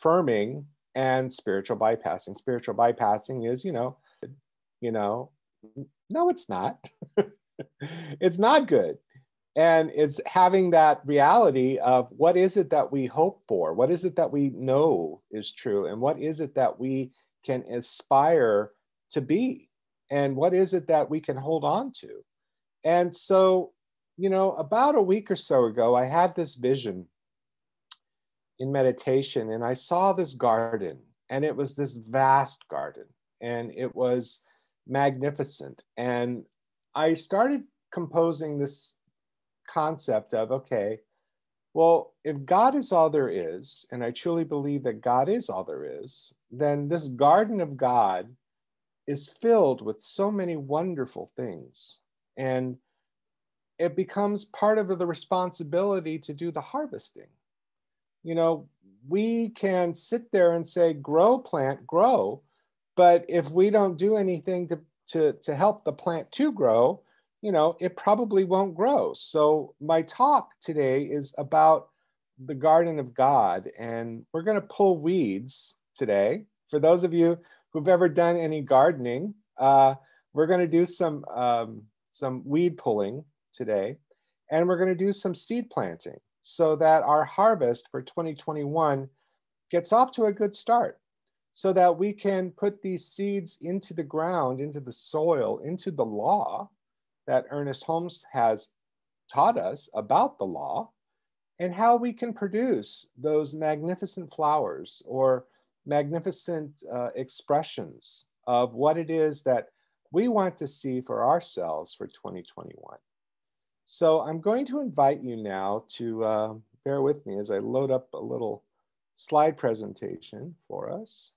affirming and spiritual bypassing. Spiritual bypassing is, no, it's not. It's not good. And it's having that reality of what is it that we hope for? What is it that we know is true? And what is it that we can aspire to be? And what is it that we can hold on to? And so, about a week or so ago, I had this vision in meditation, and I saw this garden, and it was this vast garden, and it was magnificent. And I started composing this concept of, okay, well, if God is all there is, and I truly believe that God is all there is, then this garden of God is filled with so many wonderful things. And it becomes part of the responsibility to do the harvesting. We can sit there and say, grow, plant, grow. But if we don't do anything to help the plant to grow, it probably won't grow. So my talk today is about the garden of God, and we're going to pull weeds today. For those of you who've ever done any gardening, we're going to do some weed pulling today, and we're going to do some seed planting so that our harvest for 2021 gets off to a good start, so that we can put these seeds into the ground, into the soil, into the law that Ernest Holmes has taught us about the law, and how we can produce those magnificent flowers or magnificent expressions of what it is that we want to see for ourselves for 2021. So I'm going to invite you now to bear with me as I load up a little slide presentation for us.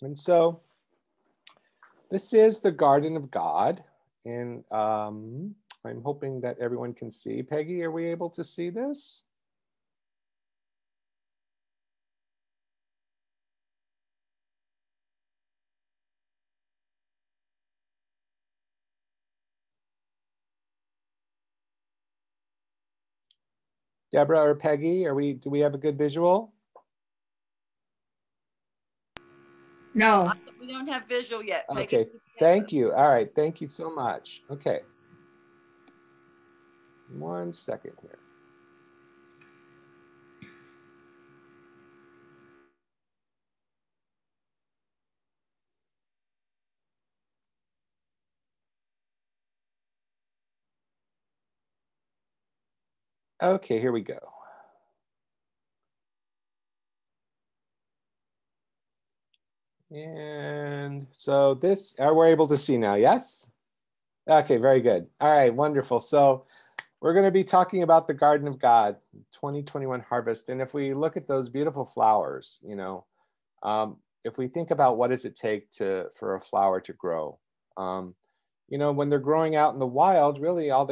And so this is the Garden of God. And I'm hoping that everyone can see. Peggy, are we able to see this? Deborah or Peggy, do we have a good visual? No. We don't have visual yet. Okay, thank you. All right, thank you so much. Okay. One second here. Okay, here we go. And so this, we're able to see now, yes? Okay, very good. All right, wonderful. So we're going to be talking about the Garden of God, 2021 harvest. And if we look at those beautiful flowers, if we think about what does it take for a flower to grow, when they're growing out in the wild, really all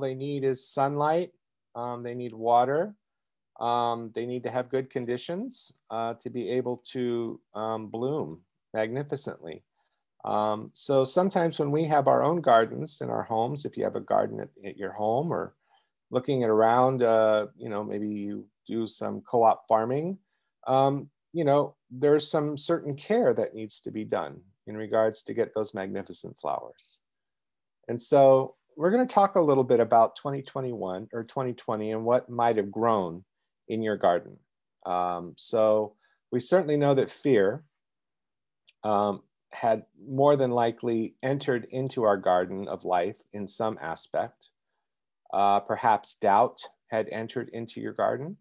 they need is sunlight. They need water. They need to have good conditions to be able to bloom magnificently. So sometimes when we have our own gardens in our homes, if you have a garden at your home or looking around, maybe you do some co-op farming, there's some certain care that needs to be done in regards to get those magnificent flowers. And so we're going to talk a little bit about 2021 or 2020 and what might have grown in your garden. So we certainly know that fear had more than likely entered into our garden of life in some aspect. Perhaps doubt had entered into your garden.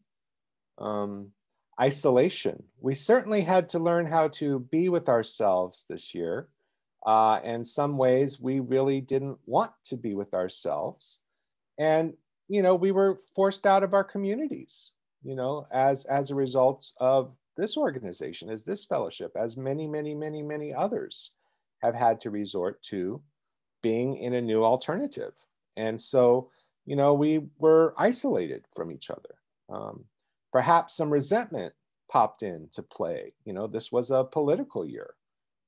Isolation. We certainly had to learn how to be with ourselves this year. And some ways we really didn't want to be with ourselves. And, we were forced out of our communities, as a result of this organization, as this fellowship, as many, many, many, many others have had to resort to being in a new alternative. And so, we were isolated from each other. Perhaps some resentment popped into play. This was a political year.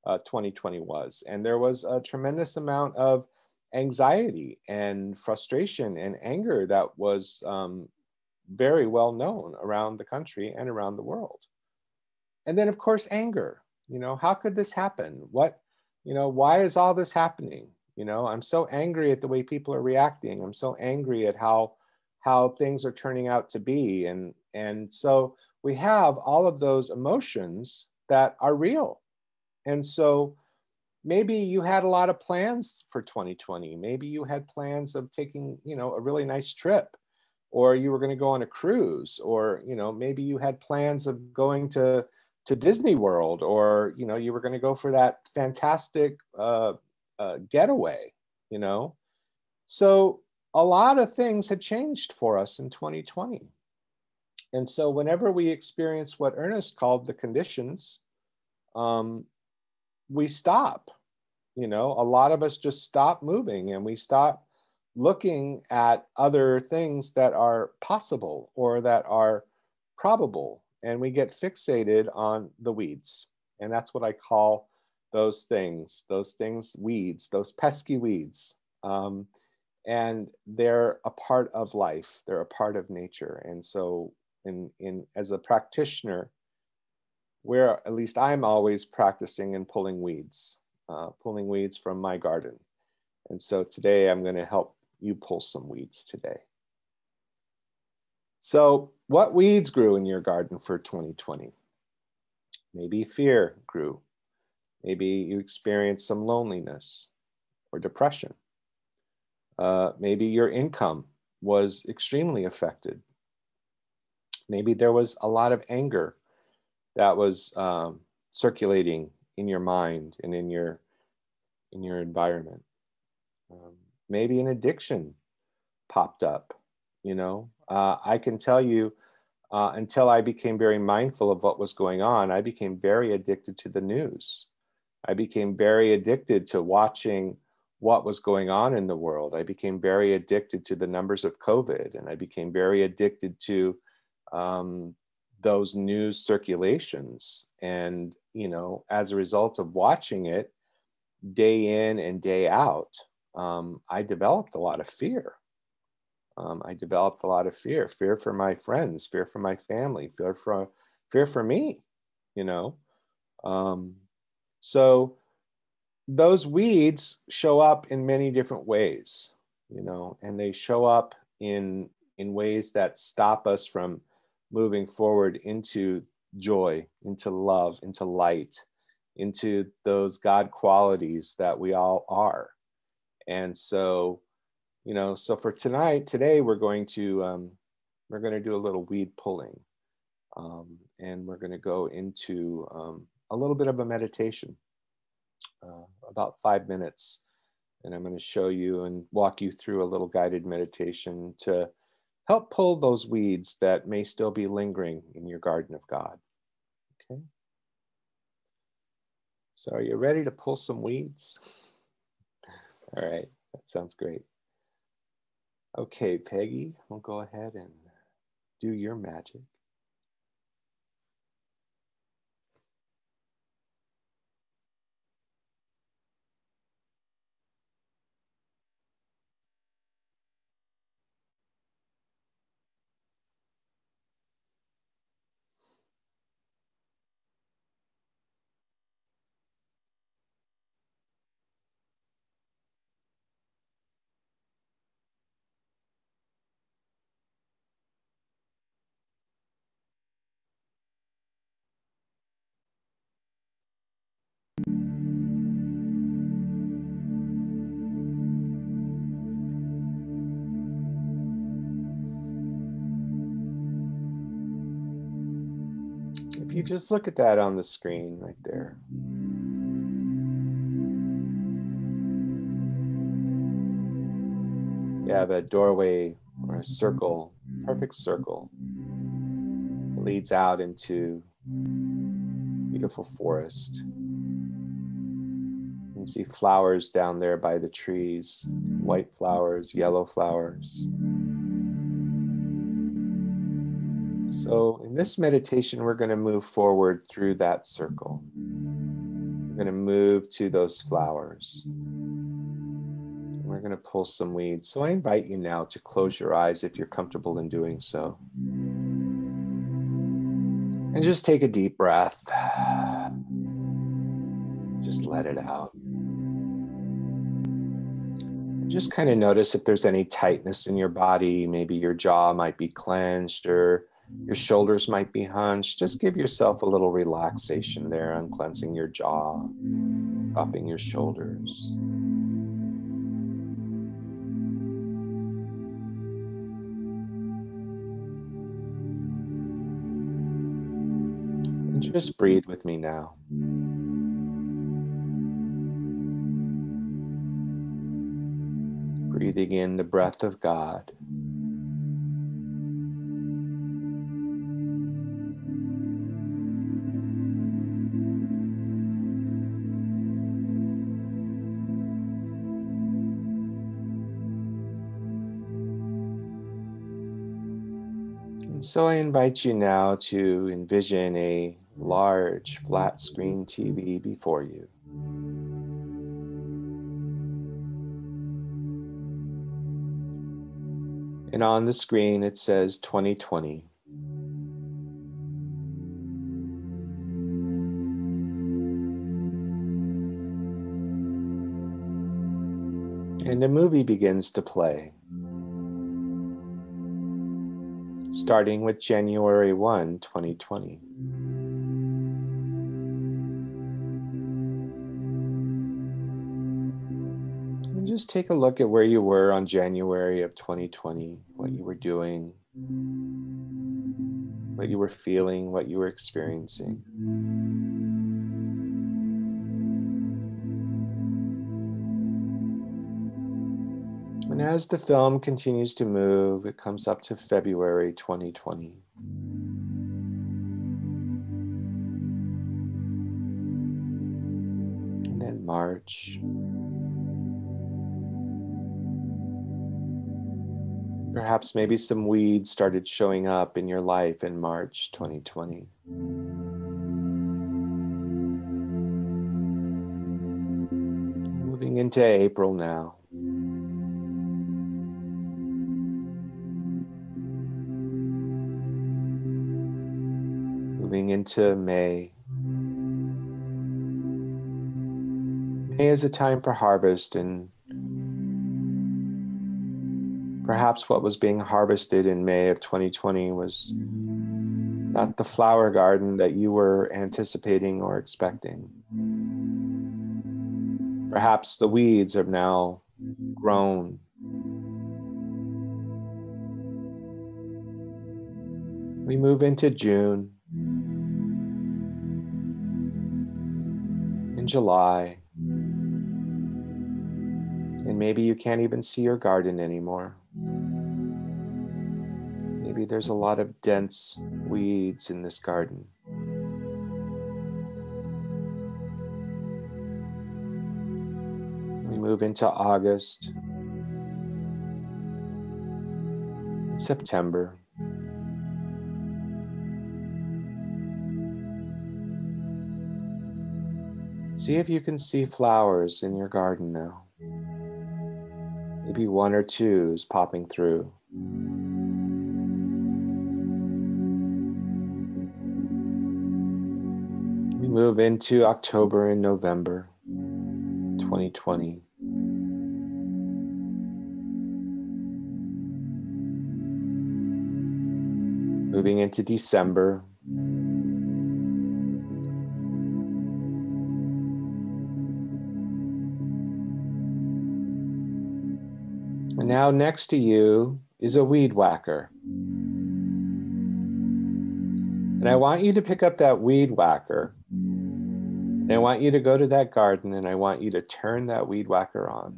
2020 was. And there was a tremendous amount of anxiety and frustration and anger that was very well known around the country and around the world. And then of course, anger, you know, how could this happen? What, you know, why is all this happening? You know, I'm so angry at the way people are reacting. I'm so angry at how things are turning out to be. And so we have all of those emotions that are real. And so maybe you had a lot of plans for 2020. Maybe you had plans of taking, you know, a really nice trip, or you were going to go on a cruise, or, you know, maybe you had plans of going to Disney World, or, you know, you were going to go for that fantastic getaway, you know. So a lot of things had changed for us in 2020. And so whenever we experience what Ernest called the conditions, we stop, you know, a lot of us just stop moving, and we stop looking at other things that are possible or that are probable. And we get fixated on the weeds. And that's what I call those things, weeds, those pesky weeds. And they're a part of life. They're a part of nature. And so as a practitioner, where at least I'm always practicing and pulling weeds from my garden. And so today I'm going to help you pull some weeds today. So what weeds grew in your garden for 2020? Maybe fear grew. Maybe you experienced some loneliness or depression. Maybe your income was extremely affected. Maybe there was a lot of anger that was circulating in your mind and in your environment. Maybe an addiction popped up, you know. I can tell you, until I became very mindful of what was going on, I became very addicted to the news. I became very addicted to watching what was going on in the world. I became very addicted to the numbers of COVID, and I became very addicted to those news circulations. And, you know, as a result of watching it day in and day out, I developed a lot of fear. Fear for my friends, fear for my family, fear for me, you know. So those weeds show up in many different ways, you know, and they show up in ways that stop us from moving forward into joy, into love, into light, into those God qualities that we all are. And so, you know, so for today, we're going to do a little weed pulling, and we're going to go into a little bit of a meditation, about 5 minutes. And I'm going to show you and walk you through a little guided meditation to help pull those weeds that may still be lingering in your garden of God. Okay. So are you ready to pull some weeds? All right. That sounds great. Okay, Peggy, we'll go ahead and do your magic. You just look at that on the screen right there. You have a doorway or a circle, perfect circle. It leads out into beautiful forest. You can see flowers down there by the trees, white flowers, yellow flowers. So in this meditation, we're going to move forward through that circle. We're going to move to those flowers. We're We're going to pull some weeds. So I invite you now to close your eyes if you're comfortable in doing so. And just take a deep breath. Just let it out. Just kind of notice if there's any tightness in your body. Maybe your jaw might be clenched or your shoulders might be hunched. Just give yourself a little relaxation there, unclenching your jaw, dropping your shoulders. And just breathe with me now. Breathing in the breath of God. So I invite you now to envision a large flat screen TV before you. And on the screen, it says 2020. And a movie begins to play, starting with January 1, 2020. And just take a look at where you were on January of 2020, what you were doing, what you were feeling, what you were experiencing. And as the film continues to move, it comes up to February 2020. And then March. Perhaps maybe some weeds started showing up in your life in March 2020. Moving into April now. Into May. May is a time for harvest, and perhaps what was being harvested in May of 2020 was not the flower garden that you were anticipating or expecting. Perhaps the weeds have now grown. We move into June. In July, and maybe you can't even see your garden anymore. Maybe there's a lot of dense weeds in this garden. We move into August, September. See if you can see flowers in your garden now. Maybe one or two is popping through. We move into October and November 2020. Moving into December. Now next to you is a weed whacker. And I want you to pick up that weed whacker. And I want you to go to that garden and I want you to turn that weed whacker on.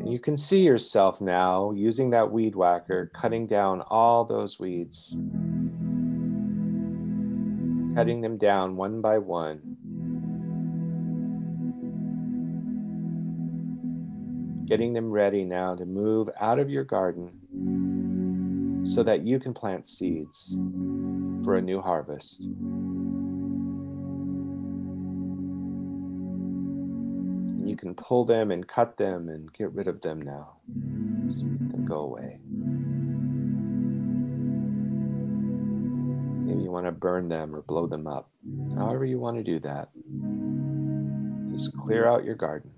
And you can see yourself now using that weed whacker, cutting down all those weeds. Cutting them down one by one. Getting them ready now to move out of your garden so that you can plant seeds for a new harvest. you can pull them and cut them and get rid of them now. Just make them go away. Maybe you want to burn them or blow them up. However you want to do that. Just clear out your garden.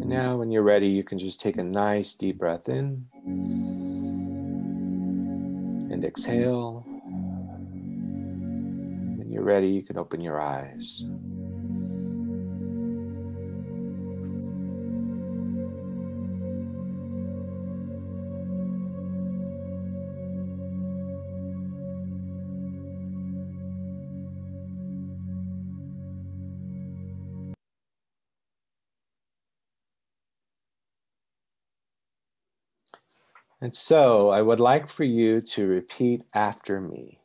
And now when you're ready, you can just take a nice deep breath in and exhale. When you're ready, you can open your eyes. And so I would like for you to repeat after me.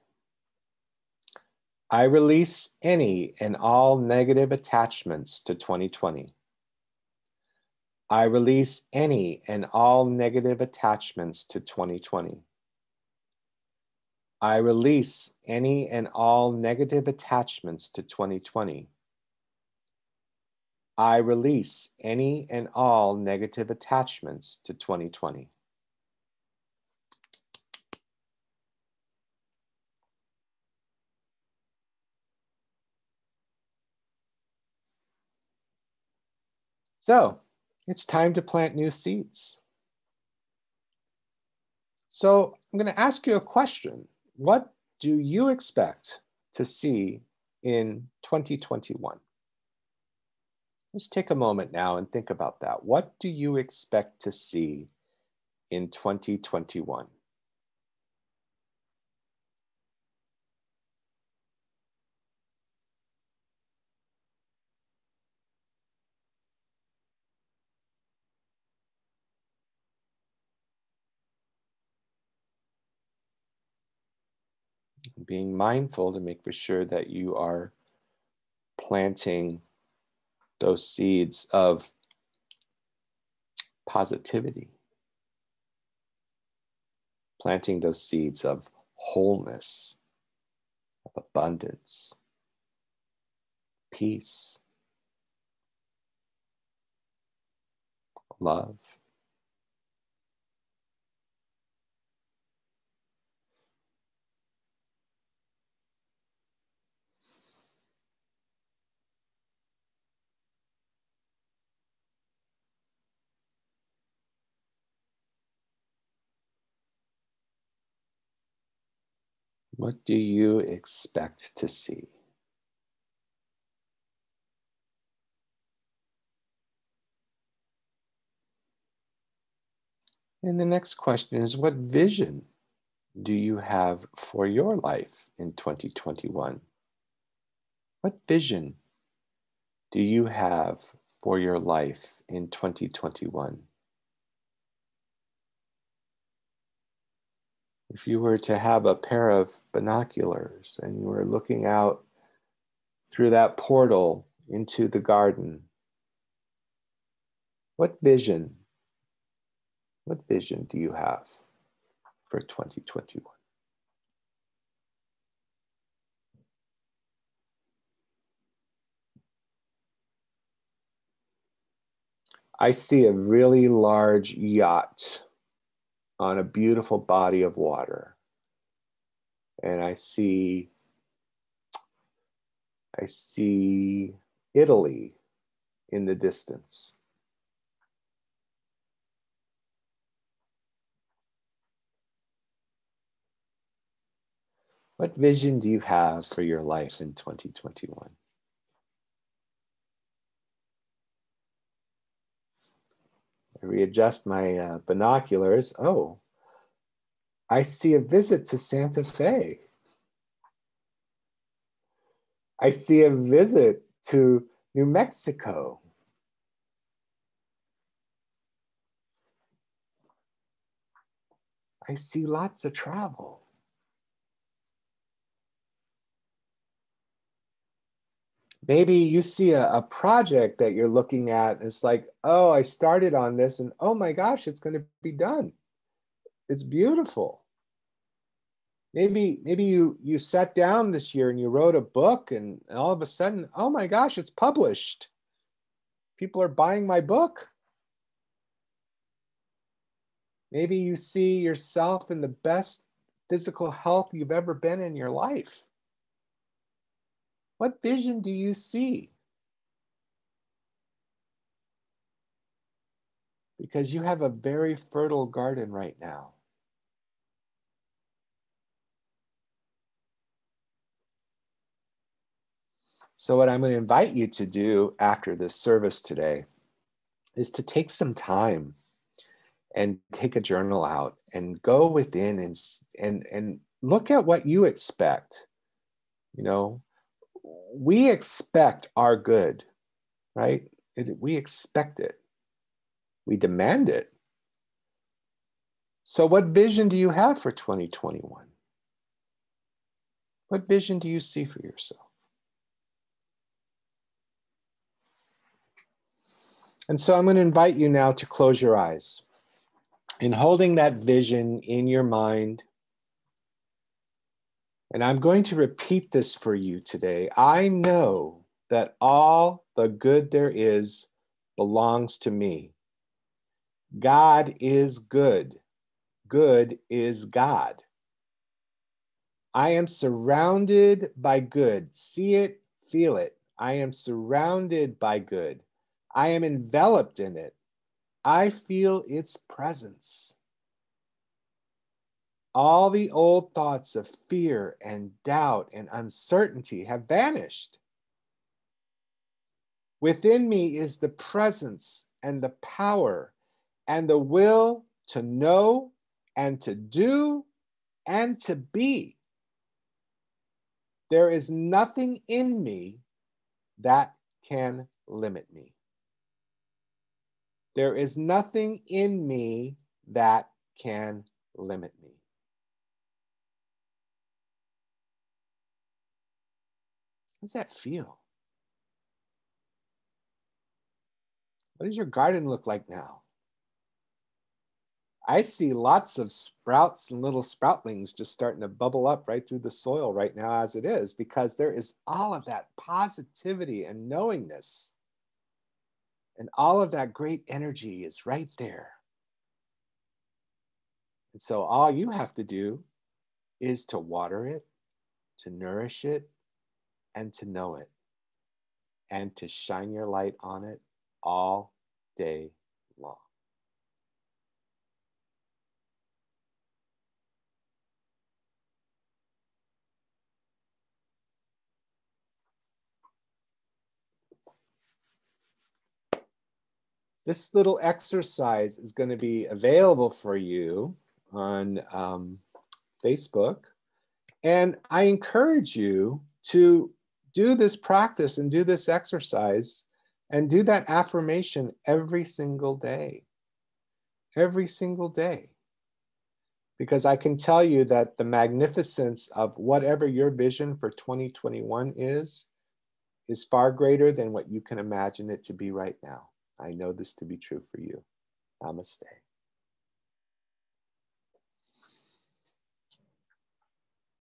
I release any and all negative attachments to 2020. I release any and all negative attachments to 2020. I release any and all negative attachments to 2020. I release any and all negative attachments to 2020. So it's time to plant new seeds. So I'm going to ask you a question. What do you expect to see in 2021? Just take a moment now and think about that. What do you expect to see in 2021? Being mindful to make for sure that you are planting those seeds of positivity, planting those seeds of wholeness, of abundance, peace, love. What do you expect to see? And the next question is, what vision do you have for your life in 2021? What vision do you have for your life in 2021? If you were to have a pair of binoculars and you were looking out through that portal into the garden, what vision do you have for 2021? I see a really large yacht on a beautiful body of water. And I see Italy in the distance. What vision do you have for your life in 2021? I readjust my binoculars. Oh, I see a visit to Santa Fe. I see a visit to New Mexico. I see lots of travel. Maybe you see a project that you're looking at. It's like, oh, I started on this and oh my gosh, it's going to be done. It's beautiful. Maybe you sat down this year and you wrote a book, and all of a sudden, oh my gosh, it's published. People are buying my book. Maybe you see yourself in the best physical health you've ever been in your life. What vision do you see? Because you have a very fertile garden right now. So what I'm going to invite you to do after this service today is to take some time and take a journal out and go within and look at what you expect. You know, we expect our good, right? We expect it. We demand it. So what vision do you have for 2021? What vision do you see for yourself? And so I'm going to invite you now to close your eyes. In holding that vision in your mind, and I'm going to repeat this for you today. I know that all the good there is belongs to me. God is good. Good is God. I am surrounded by good. See it, feel it. I am surrounded by good. I am enveloped in it. I feel its presence. All the old thoughts of fear and doubt and uncertainty have vanished. Within me is the presence and the power and the will to know and to do and to be. There is nothing in me that can limit me. There is nothing in me that can limit me. How does that feel? What does your garden look like now? I see lots of sprouts and little sproutlings just starting to bubble up right through the soil right now as it is, because there is all of that positivity and knowingness. And all of that great energy is right there. And so all you have to do is to water it, to nourish it, and to know it, and to shine your light on it all day long. This little exercise is going to be available for you on Facebook. And I encourage you to do this practice and do this exercise and do that affirmation every single day. Every single day. Because I can tell you that the magnificence of whatever your vision for 2021 is far greater than what you can imagine it to be right now. I know this to be true for you. Namaste.